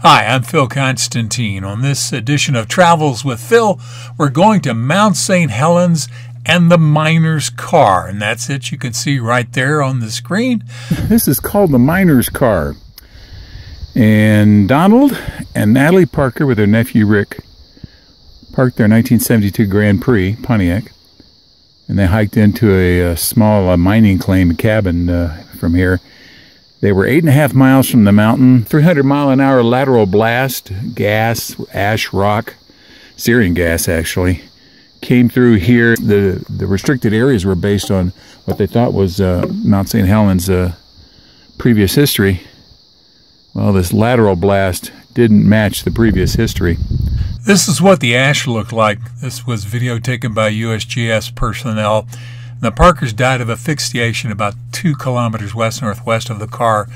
Hi, I'm Phil Konstantin. On this edition of Travels with Phil, we're going to Mount St. Helens and the Miner's Car. And that's it. You can see right there on the screen. This is called the Miner's Car. And Donald and Natalie Parker with their nephew Rick parked their 1972 Grand Prix Pontiac. And they hiked into a small mining claim cabin from here. They were 8.5 miles from the mountain, 300-mile-an-hour lateral blast, gas, ash rock, Syrian gas actually, came through here. The restricted areas were based on what they thought was Mount St. Helens' previous history. Well, this lateral blast didn't match the previous history. This is what the ash looked like. This was video taken by USGS personnel. The Parkers died of asphyxiation about 2 kilometers west-northwest of the car